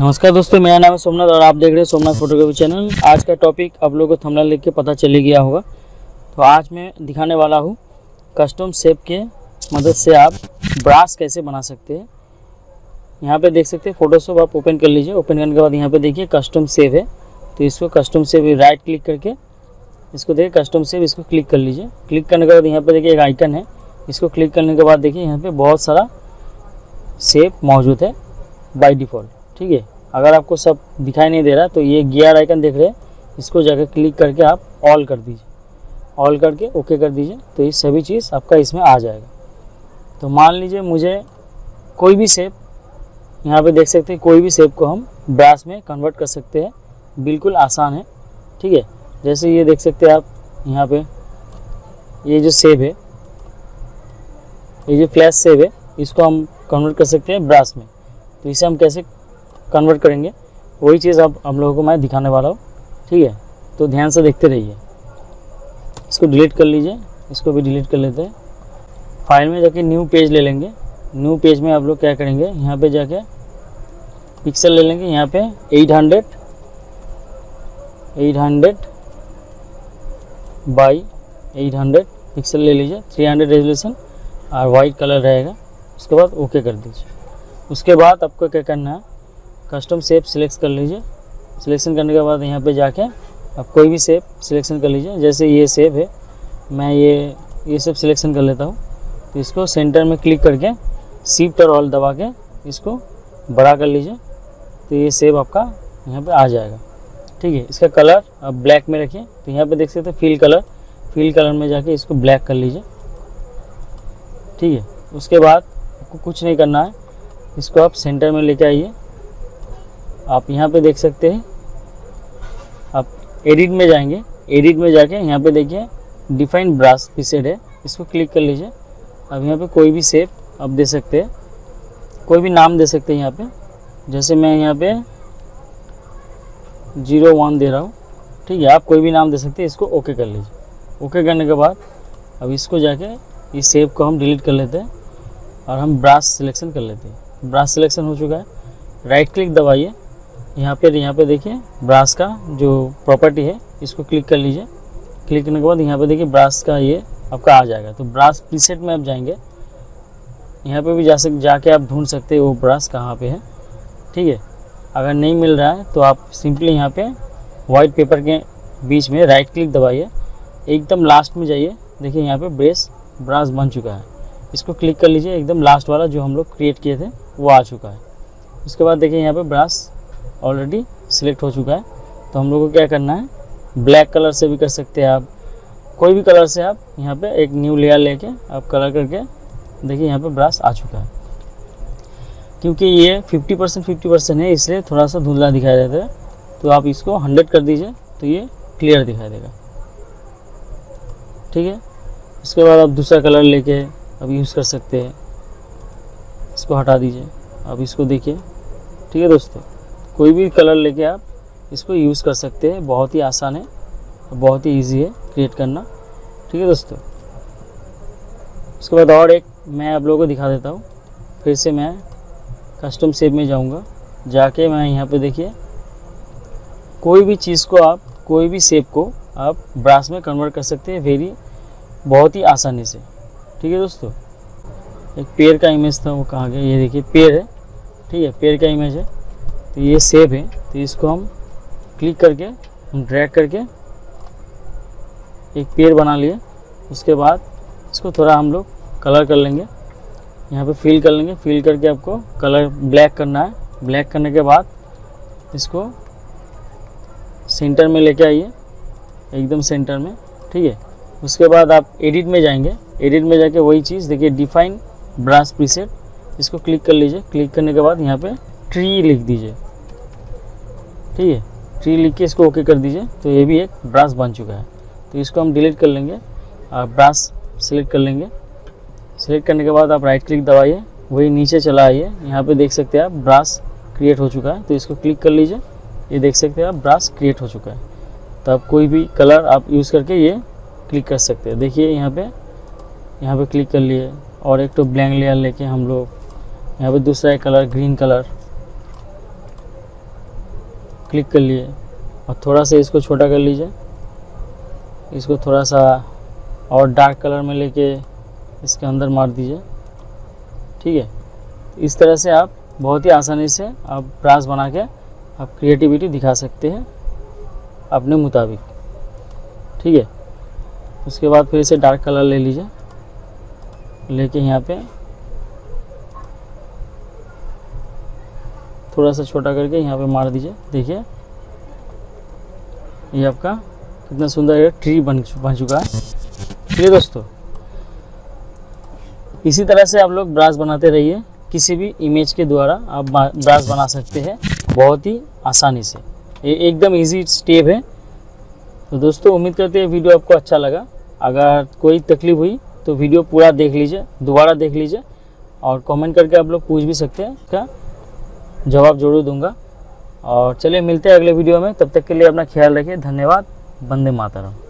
नमस्कार दोस्तों, मेरा नाम है सोमनाथ और आप देख रहे हैं सोमनाथ फोटोग्राफी चैनल। आज का टॉपिक आप लोगों को थंबनेल लिख के पता चली गया होगा। तो आज मैं दिखाने वाला हूँ कस्टम शेप के मदद से आप ब्रास कैसे बना सकते हैं। यहाँ पे देख सकते हैं फोटोशॉप आप ओपन कर लीजिए। ओपन करने के बाद यहाँ पे देखिए कस्टम शेप है, तो इसको कस्टम शेप राइट क्लिक करके इसको देखिए कस्टम शेप, इसको क्लिक कर लीजिए। क्लिक करने के बाद यहाँ पर देखिए एक आइकन है, इसको क्लिक करने के बाद देखिए यहाँ पर बहुत सारा शेप मौजूद है बाय डिफॉल्ट। ठीक है, अगर आपको सब दिखाई नहीं दे रहा तो ये गियर आइकन देख रहे हैं, इसको जाकर क्लिक करके आप ऑल कर दीजिए। ऑल करके ओके कर दीजिए तो ये सभी चीज़ आपका इसमें आ जाएगा। तो मान लीजिए मुझे कोई भी शेप, यहाँ पे देख सकते हैं कोई भी शेप को हम ब्रास में कन्वर्ट कर सकते हैं, बिल्कुल आसान है। ठीक है, जैसे ये देख सकते हैं आप यहाँ पर, ये जो शेप है, ये जो फ्लैश शेप है, इसको हम कन्वर्ट कर सकते हैं ब्रास में। तो इसे हम कैसे कन्वर्ट करेंगे वही चीज़ आप हम लोगों को मैं दिखाने वाला हूँ। ठीक है, तो ध्यान से देखते रहिए। इसको डिलीट कर लीजिए, इसको भी डिलीट कर लेते हैं। फाइल में जाके न्यू पेज ले लेंगे। न्यू पेज में आप लोग क्या करेंगे, यहाँ पे जाके पिक्सल ले लेंगे। यहाँ पे 800 बाई 800 पिक्सल ले लीजिए, 300 रेजोल्यूशन और वाइट कलर रहेगा। उसके बाद ओके कर दीजिए। उसके बाद आपको क्या करना है, कस्टम शेप सिलेक्ट कर लीजिए। सिलेक्शन करने के बाद यहाँ पे जाके आप कोई भी शेप सिलेक्शन कर लीजिए। जैसे ये शेप है, मैं ये शेप सिलेक्शन कर लेता हूँ। तो इसको सेंटर में क्लिक करके शिफ्ट और ऑल दबा के इसको बड़ा कर लीजिए, तो ये शेप आपका यहाँ पे आ जाएगा। ठीक है, इसका कलर आप ब्लैक में रखिए। तो यहाँ पर देख सकते हैं फील कलर में जाके इसको ब्लैक कर लीजिए। ठीक है, उसके बाद आपको कुछ नहीं करना है, इसको आप सेंटर में लेके आइए। आप यहाँ पे देख सकते हैं, आप एडिट में जाएंगे। एडिट में जाके यहाँ पे देखिए डिफाइंड ब्रास प्रीसेट है, इसको क्लिक कर लीजिए। अब यहाँ पे कोई भी शेप आप दे सकते हैं, कोई भी नाम दे सकते हैं। यहाँ पे जैसे मैं यहाँ पे 01 दे रहा हूँ। ठीक है, आप कोई भी नाम दे सकते हैं। इसको ओके कर लीजिए। ओके करने के बाद अब इसको जाके इस शेप को हम डिलीट कर लेते हैं और हम ब्रास सिलेक्शन कर लेते हैं। ब्रास सिलेक्शन हो चुका है, राइट क्लिक दबाइए। यहाँ पे देखिए ब्रास का जो प्रॉपर्टी है, इसको क्लिक कर लीजिए। क्लिक करने के बाद यहाँ पे देखिए ब्रास का ये आपका आ जाएगा। तो ब्रास प्रीसेट में आप जाएंगे, यहाँ पे भी जाके आप ढूंढ सकते हैं वो ब्रास कहाँ पे है। ठीक है, अगर नहीं मिल रहा है तो आप सिंपली यहाँ पे वाइट पेपर के बीच में राइट क्लिक दबाइए, एकदम लास्ट में जाइए। देखिए यहाँ पर ब्रास बन चुका है, इसको क्लिक कर लीजिए। एकदम लास्ट वाला जो हम लोग क्रिएट किए थे वो आ चुका है। उसके बाद देखिए यहाँ पे ब्रास ऑलरेडी सिलेक्ट हो चुका है। तो हम लोग को क्या करना है, ब्लैक कलर से भी कर सकते हैं, आप कोई भी कलर से आप यहाँ पे एक न्यू लेयर लेके आप कलर करके देखिए यहाँ पे ब्रास आ चुका है। क्योंकि ये 50% 50% है, इसलिए थोड़ा सा धुंधला दिखाई देता है। तो आप इसको 100 कर दीजिए तो ये क्लियर दिखाई देगा। ठीक है, उसके बाद आप दूसरा कलर लेके अब यूज़ कर सकते हैं। इसको हटा दीजिए, अब इसको देखिए। ठीक है दोस्तों, कोई भी कलर लेके आप इसको यूज़ कर सकते हैं। बहुत ही आसान है, बहुत ही इजी है क्रिएट करना। ठीक है दोस्तों, उसके बाद और एक मैं आप लोगों को दिखा देता हूँ। फिर से मैं कस्टम शेप में जाऊँगा, जाके मैं यहाँ पे देखिए कोई भी चीज़ को आप, कोई भी शेप को आप ब्रास में कन्वर्ट कर सकते हैं बहुत ही आसानी से। ठीक है दोस्तों, एक पेड़ का इमेज था, वो कहाँ गया, ये देखिए पेड़ है। ठीक है, पेड़ का इमेज है, तो ये शेप है। तो इसको हम क्लिक करके हम ड्रैग करके एक पेड़ बना लिए। उसके बाद इसको थोड़ा हम लोग कलर कर लेंगे, यहाँ पे फील कर लेंगे। फील करके आपको कलर ब्लैक करना है। ब्लैक करने के बाद इसको सेंटर में लेके आइए, एकदम सेंटर में। ठीक है, उसके बाद आप एडिट में जाएंगे। एडिट में जाके वही चीज़ देखिए डिफाइन ब्रास प्रीसेट, इसको क्लिक कर लीजिए। क्लिक करने के बाद यहाँ पे ट्री लिख दीजिए। ठीक है, ट्री लिख के इसको ओके कर दीजिए। तो ये भी एक ब्रास बन चुका है। तो इसको हम डिलीट कर लेंगे और ब्रास सिलेक्ट कर लेंगे। सिलेक्ट करने के बाद आप राइट क्लिक दबाइए, वही नीचे चला आइए। यहाँ पे देख सकते हैं आप ब्रास क्रिएट हो चुका है। तो इसको क्लिक कर लीजिए, ये देख सकते हैं आप ब्रास क्रिएट हो चुका है। तो आप कोई भी कलर आप यूज़ करके ये क्लिक कर सकते हैं। देखिए यहाँ पे क्लिक कर लिए और एक तो ब्लैंक लेयर लेके हम लोग यहाँ पे दूसरा एक कलर ग्रीन कलर क्लिक कर लिए और थोड़ा सा इसको छोटा कर लीजिए, इसको थोड़ा सा और डार्क कलर में लेके इसके अंदर मार दीजिए। ठीक है, इस तरह से आप बहुत ही आसानी से आप ब्रास बना के आप क्रिएटिविटी दिखा सकते हैं अपने मुताबिक। ठीक है, उसके बाद फिर इसे डार्क कलर ले लीजिए, लेके यहाँ पे थोड़ा सा छोटा करके यहाँ पे मार दीजिए। देखिए ये आपका कितना सुंदर ट्री बन चुका है। ठीक है दोस्तों, इसी तरह से आप लोग ब्रास बनाते रहिए, किसी भी इमेज के द्वारा आप ब्रास बना सकते हैं बहुत ही आसानी से। ये एकदम इजी स्टेप है। तो दोस्तों उम्मीद करते हैं वीडियो आपको अच्छा लगा। अगर कोई तकलीफ हुई तो वीडियो पूरा देख लीजिए, दोबारा देख लीजिए और कमेंट करके आप लोग पूछ भी सकते हैं, क्या जवाब जरूर दूंगा। और चलिए मिलते हैं अगले वीडियो में, तब तक के लिए अपना ख्याल रखिए। धन्यवाद। वंदे मातरम।